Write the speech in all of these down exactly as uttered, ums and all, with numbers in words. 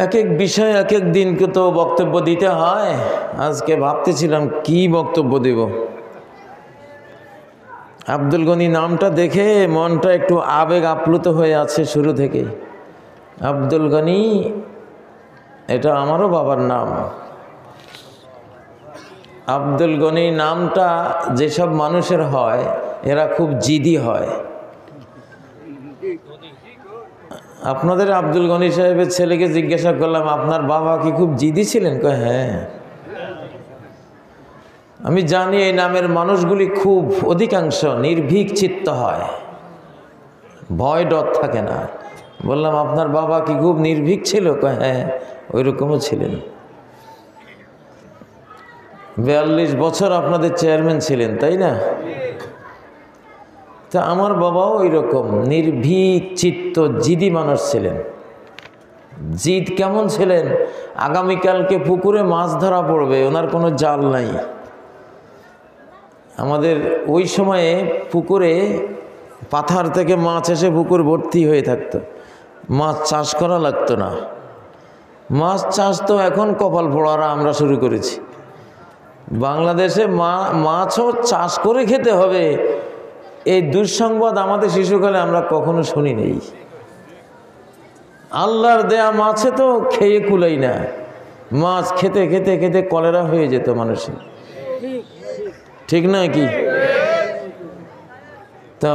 एक एक विषय एक एक दिन के तो बक्तव्य दीते हैं। आज के भावतेছিলাম কি বক্তব্য দেব। আব্দুল গনি নামটা দেখে মনটা একটু আবেগ আপ্লুত হয়ে আছে শুরু থেকেই। আব্দুল গনি এটা আমারও বাবার নাম। আব্দুল গনি নামটা যেসব মানুষের হয় এরা খুব জিদি হয়। আপনাদের আব্দুল গনি সাহেবের ছেলেকে জিজ্ঞাসা করলাম আপনার বাবা কি খুব জিদি ছিলেন? কয় হ্যাঁ। আমি জানি এই নামের মানুষগুলি খুব অধিকাংশ নির্ভীক চিত্ত হয়, ভয় ডর থাকে না। বললাম আপনার বাবা কি খুব নির্ভীক ছিল? কয় হ্যাঁ ওই রকমও ছিলেন। বিয়াল্লিশ বছর আপনাদের চেয়ারম্যান ছিলেন তাই না? তা আমার বাবাও ওই রকম নির্ভীক চিত্ত জিদি মানুষ ছিলেন। জিদ কেমন ছিলেন? আগামীকালকে পুকুরে মাছ ধরা পড়বে, ওনার কোনো জাল নাই। আমাদের ওই সময়ে পুকুরে পাথার থেকে মাছ এসে পুকুর ভর্তি হয়ে থাকতো, মাছ চাষ করা লাগতো না। মাছ চাষ তো এখন কপাল পোড়ারা আমরা শুরু করেছি। বাংলাদেশে মা মাছও চাষ করে খেতে হবে এই দুঃসংবাদ আমাদের শিশুকালে আমরা কখনো শুনি নেই। আল্লাহর দেয়া মাছে তো খেয়ে কুলাই না, মাছ খেতে খেতে খেতে কলেরা হয়ে যেত মানুষের, ঠিক না কি? তো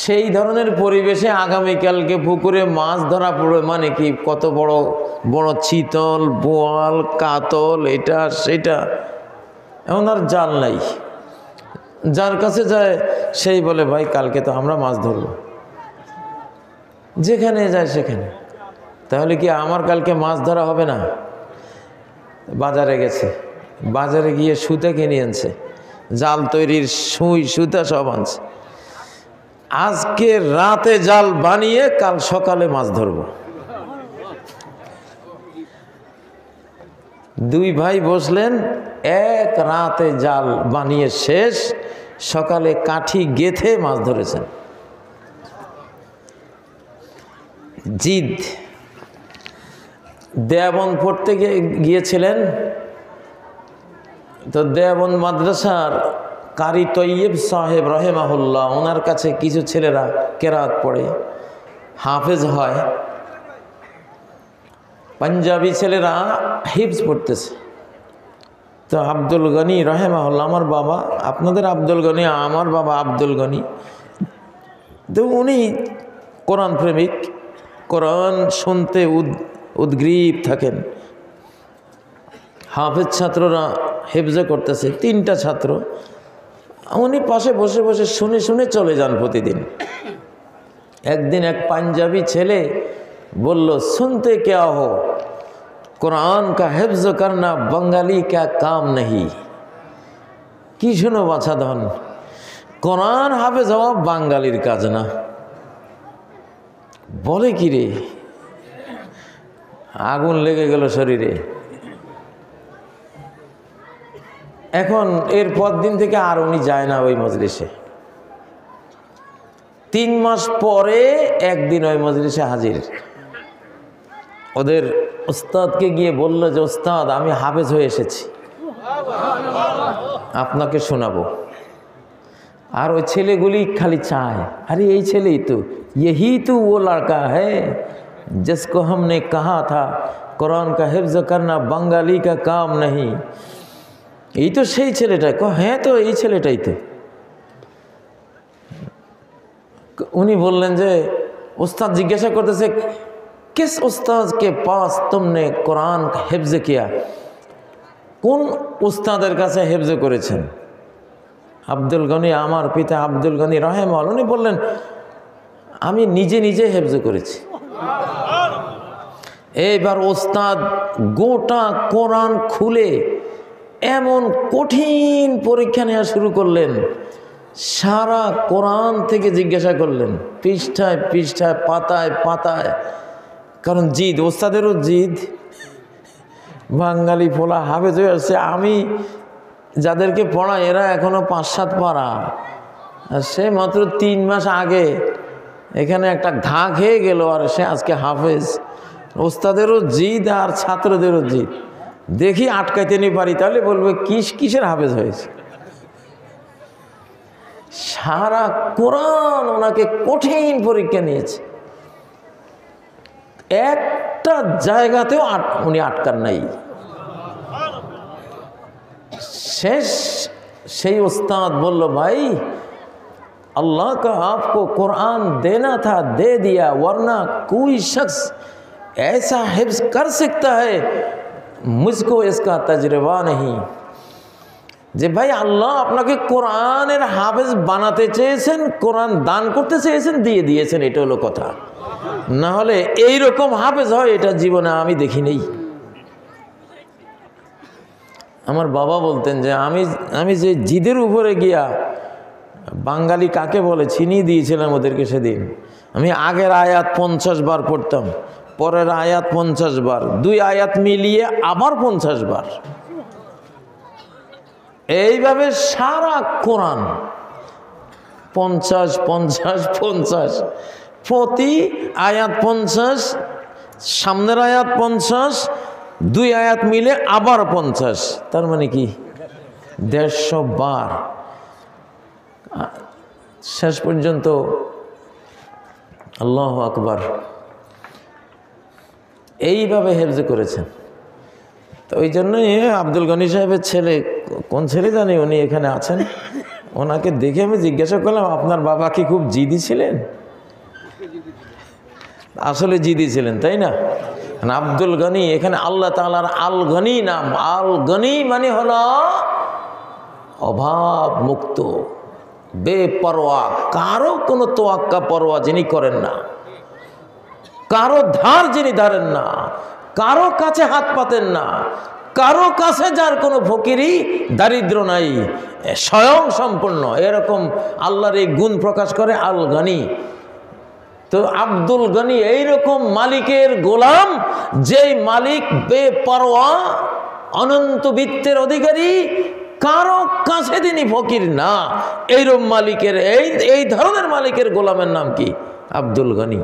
সেই ধরনের পরিবেশে আগামীকালকে পুকুরে মাছ ধরা পড়বে মানে কি কত বড় বড় চিতল বোয়াল কাতল এটা সেটা, এমন আর জাল নাই। যার কাছে যায় সেই বলে ভাই কালকে তো আমরা মাছ ধরব, যেখানে যায় সেখানে। তাহলে কি আমার কালকে মাছ ধরা হবে না? বাজারে গেছে, বাজারে গিয়ে সুতা কিনে আনছে, জাল তৈরির সুই সুতা সব আনছে। আজকে রাতে জাল বানিয়ে কাল সকালে মাছ ধরব। দুই ভাই বসলেন, এক রাতে জাল বানিয়ে শেষ, সকালে কাঠি গেঁথে মাছ ধরেছেন। জিদ। দেওবন পড়তে গিয়েছিলেন, তো দেওবন মাদ্রাসার কারি তৈয়ব সাহেব রহেমাহুল্লাহ ওনার কাছে কিছু ছেলেরা কেরাত পড়ে, হাফেজ হয়। পাঞ্জাবি ছেলেরা হিফজ পড়তেছে। তো আব্দুল গনি রহেমাহুল্লাহ আমার বাবা, আপনাদের আব্দুল গনি, আমার বাবা আব্দুল গনি, তো উনি কোরআন প্রেমিক, কোরআন শুনতে উদ উদ্গ্রীব থাকেন। হাফেজ ছাত্ররা হেফজে করতেছে, তিনটা ছাত্র, উনি পাশে বসে বসে শুনে শুনে চলে যান প্রতিদিন। একদিন এক পাঞ্জাবি ছেলে বলল, শুনতে ক্যা হো, কোরআন কা হেফজ করনা বঙ্গালী ক্যা কাম নেই। কি শুনো বাছা ধন, কোরআন হাফেজ হওয়া বাঙালির কাজ না। বলে কি রে, আগুন লেগে গেল শরীরে। এখন এর পর দিন থেকে আর উনি যায় না ওই মজলিসে। তিন মাস পরে একদিন ওই মজলিসে হাজির, ওদের ওস্তাদকে গিয়ে বলল যে ওস্তাদ আমি হাফেজ হয়ে এসেছি, আপনাকে শোনাবো। আর ওই ছেলেগুলি খালি চায়, আরে এই ছেলেই তো, ইহি তো ও লড়কা হ্যায় জিসকো হামনে কাহা থা কোরআন কা হিফজ করনা বাঙালি কা কাম নেই। এই তো সেই ছেলেটাই। হ্যাঁ তো এই ছেলেটাই তো। উনি বললেন যে ওস্তাদ জিজ্ঞাসা করতেছে, কিস ওস্তাদকে পাস তুমনে কোরআন হেফজ কিয়া, কোন ওস্তাদের কাছে হেফজ করেছেন? আব্দুল গনি, আমার পিতা আব্দুল গনি রহেমাল, উনি বললেন আমি নিজে নিজে হেফজ করেছি। এইবার ওস্তাদ গোটা কোরআন খুলে এমন কঠিন পরীক্ষা নেওয়া শুরু করলেন, সারা কোরআন থেকে জিজ্ঞাসা করলেন, পৃষ্ঠায় পৃষ্ঠায় পাতায় পাতায়। কারণ জিদ, ওস্তাদেরও জিদ, বাঙালি ফোলা হাফেজ হয়ে আসছে। আমি যাদেরকে পড়াই এরা এখনও পাঁচ সাত পারা, আর সে মাত্র তিন মাস আগে এখানে একটা ঘা খেয়ে গেল আর সে আজকে হাফেজ। उस्तादेरो जिद और छात्रोदेरो जिद देखी आटकाइते नहीं पारी ताहले बोलबो किस किसेर हाफेज हयेछे। सारा कुरान ओनाके कठिन परीक्षा नियेछे, एकटा जायगातेओ उनि आटकान नाई। शेष सेई उस्ताद बोललो भाई अल्लाह का आपको कुरान देना था दे दिया, वरना कोई शख्स ऐसा हिफ्ज कर सकता है, मुझको इसका तजुर्बा नहीं। जे भाई अल्लाह आपके कुरान हाफिज बनाते चेयेछेन, कुरान दान करते चेयेछेन, दिए दिएछेन, एटा हलो कथा। ना हले एई रकम हाफिज हय एटा जीवने आमी देखी नहीं। आमार बाबा बोलतेन जे आमी आमी जे जिदेर उपरे गिया बांगाली काके बोले छिनिये दिएछिलाम ओदेरके सेदिन। आमी आगेर आयात पचास बार पढ़ताम, परेर आयात पचास बार, दुई आयात मिलिए आबार पचास बार, एइभावे सारा कुरान पचास पचास पचास, प्रति आयात पचास, सामनेर आयात पचास, दुई आयात मिले आबार पचास, तार माने कि देড়শো बार। शेष पर्यन्त अल्लाहु আকবার এইভাবে হেফজ করেছেন। তো ওই জন্যই আব্দুল গনি সাহেবের ছেলে, কোন ছেলে জানি উনি এখানে আছেন, ওনাকে দেখে আমি জিজ্ঞাসা করলাম আপনার বাবা কি খুব জিদি ছিলেন? আসলে জিদি ছিলেন তাই না? আব্দুল গনি এখানে আল্লাহ তাআলার আল গনি নাম। আল গনি মানে হলো অভাব মুক্ত, বেপরোয়া, কারো কোনো তোয়াক্কা পরোয়া যিনি করেন না, কারো ধার যিনি ধারেন না, কারো কাছে হাত পাতেন না, কারো কাছে যার কোনো ফকিরি দারিদ্র নাই, স্বয়ং সম্পূর্ণ, এরকম আল্লাহর এই গুণ প্রকাশ করে আল গনি। তো আব্দুল গনি এইরকম মালিকের গোলাম, যেই মালিক বেপরোয়া, অনন্ত বিত্তের অধিকারী, কারো কাছে তিনি ফকির না, এইরকম মালিকের এই এই ধরনের মালিকের গোলামের নাম কি? আব্দুল গনি।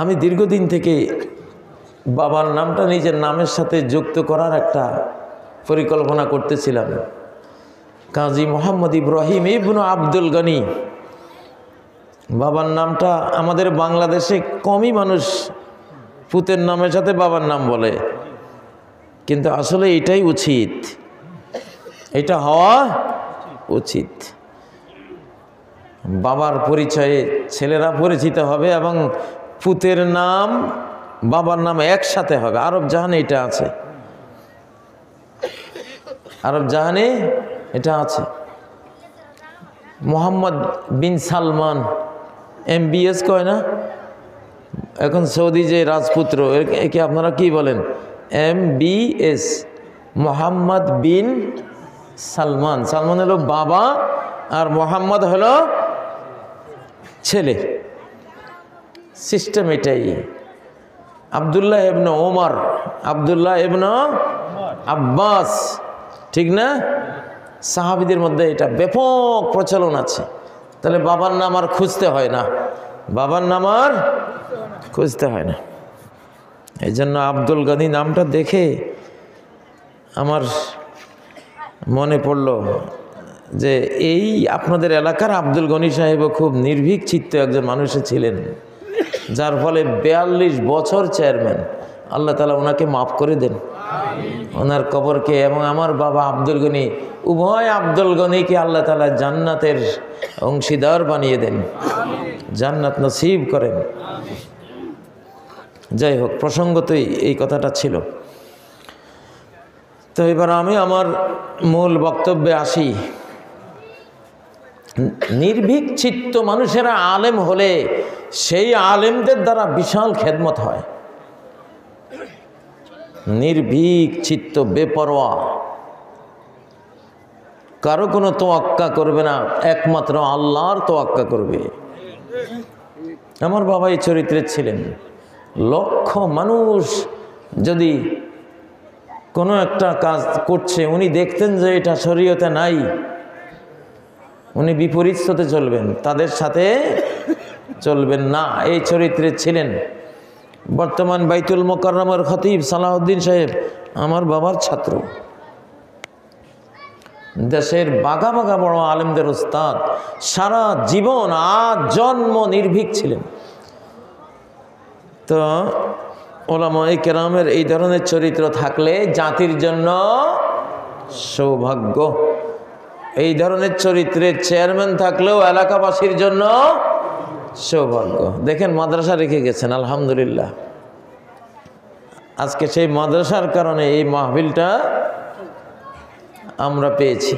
আমি দীর্ঘদিন থেকে বাবার নামটা নিজের নামের সাথে যুক্ত করার একটা পরিকল্পনা করতেছিলাম। কাজী মুহাম্মদ ইব্রাহিম ইবনু আব্দুল গনি, বাবার নামটা আমাদের বাংলাদেশে কমই মানুষ পুতের নামের সাথে বাবার নাম বলে, কিন্তু আসলে এটাই উচিত, এটা হওয়া উচিত। বাবার পরিচয়ে ছেলেরা পরিচিত হবে এবং পুতের নাম বাবার নাম একসাথে হবে। আরব জাহানে এটা আছে, আরব জাহানে এটা আছে। মোহাম্মদ বিন সালমান এমবিএস কয় না এখন সৌদি, যে রাজপুত্র, একে আপনারা কি বলেন? MBS, Mohammed bin Salman. Salman হলো বাবা আর মোহাম্মদ হলো ছেলে, সিস্টেম এটাই। আবদুল্লাহ ইবন ওমর, আবদুল্লাহ ইবন আব্বাস, ঠিক না? সাহাবিদের মধ্যে এটা ব্যাপক প্রচলন আছে। তাহলে বাবার নাম আর খুঁজতে হয় না, বাবার নাম আর খুঁজতে হয় না। এই জন্য আব্দুল গনি নামটা দেখে আমার মনে পড়ল যে এই আপনাদের এলাকার আব্দুল গনি সাহেবও খুব নির্ভীক চিত্ত একজন মানুষে ছিলেন, যার ফলে বিয়াল্লিশ বছর চেয়ারম্যান। আল্লাহ তাআলা ওনাকে মাফ করে দেন ওনার কবরকে, এবং আমার বাবা আব্দুল গনি, উভয় আব্দুল গনিকে আল্লাহ তাআলা জান্নাতের অংশীদার বানিয়ে দেন, জান্নাত নসিব করেন। যাই হোক, প্রসঙ্গতই এই কথাটা ছিল। তো এবার আমি আমার মূল বক্তব্যে আসি। নির্ভীক চিত্ত মানুষেরা আলেম হলে সেই আলেমদের দ্বারা বিশাল খেদমত হয়। নির্ভীক চিত্ত, বেপরোয়া, কারো কোনো তোয়াক্কা করবে না, একমাত্র আল্লাহর তোয়াক্কা করবে। আমার বাবা এই চরিত্রের ছিলেন। লক্ষ মানুষ যদি কোনো একটা কাজ করছে, উনি দেখতেন যে এটা শরীয়তে নাই, উনি বিপরীত স্রোতে চলবেন, তাদের সাথে চলবেন না এই চরিত্রে ছিলেন। বর্তমান বাইতুল মোকাররমের খতিব সালাহুদ্দিন সাহেব আমার বাবার ছাত্র, দেশের বাঘা বাঘা বড় আলেমদের উস্তাদ, সারা জীবন আজ জন্ম নির্ভীক ছিলেন। তো ওলামায়ে কেরামের এই ধরনের চরিত্র থাকলে জাতির জন্য সৌভাগ্য, এই ধরনের চরিত্রের চেয়ারম্যান থাকলেও এলাকাবাসীর জন্য সৌভাগ্য। দেখেন মাদ্রাসা রেখে গেছেন, আলহামদুলিল্লাহ আজকে সেই মাদ্রাসার কারণে এই মাহফিলটা আমরা পেয়েছি।